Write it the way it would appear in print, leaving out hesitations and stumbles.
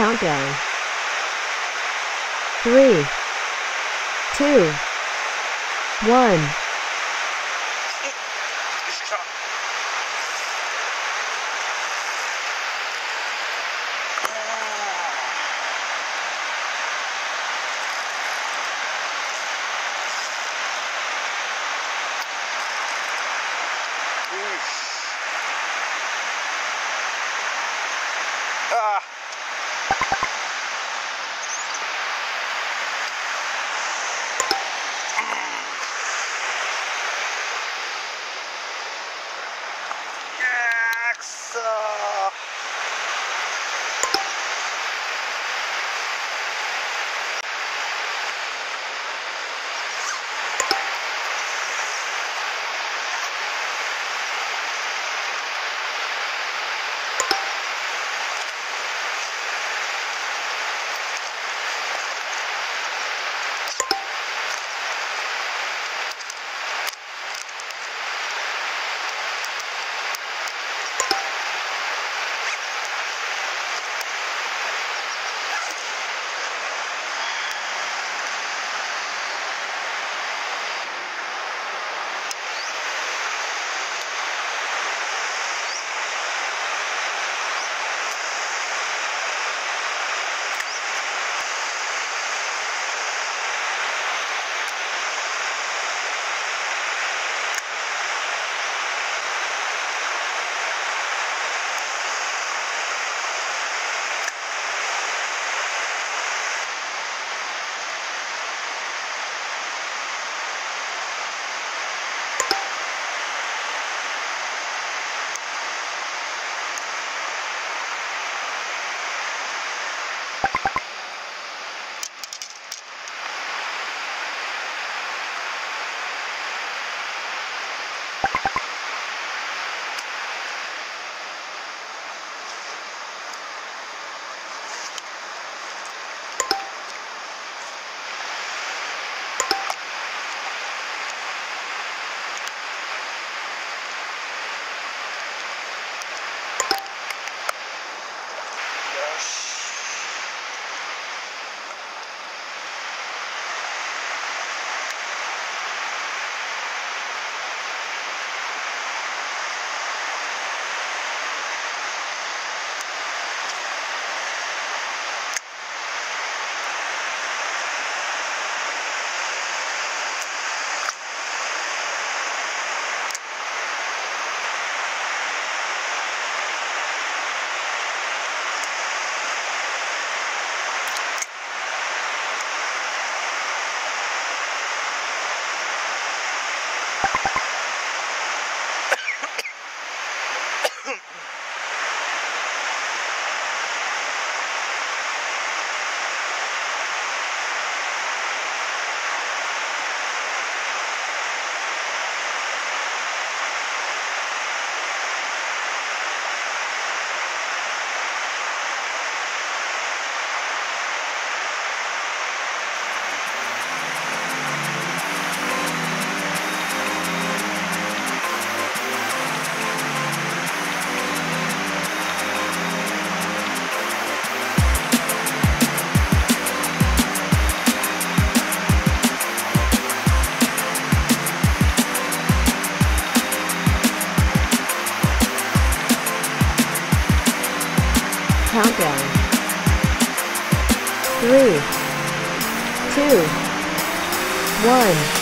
countdown. 3, 2, 1. Countdown. 3, 2, 1.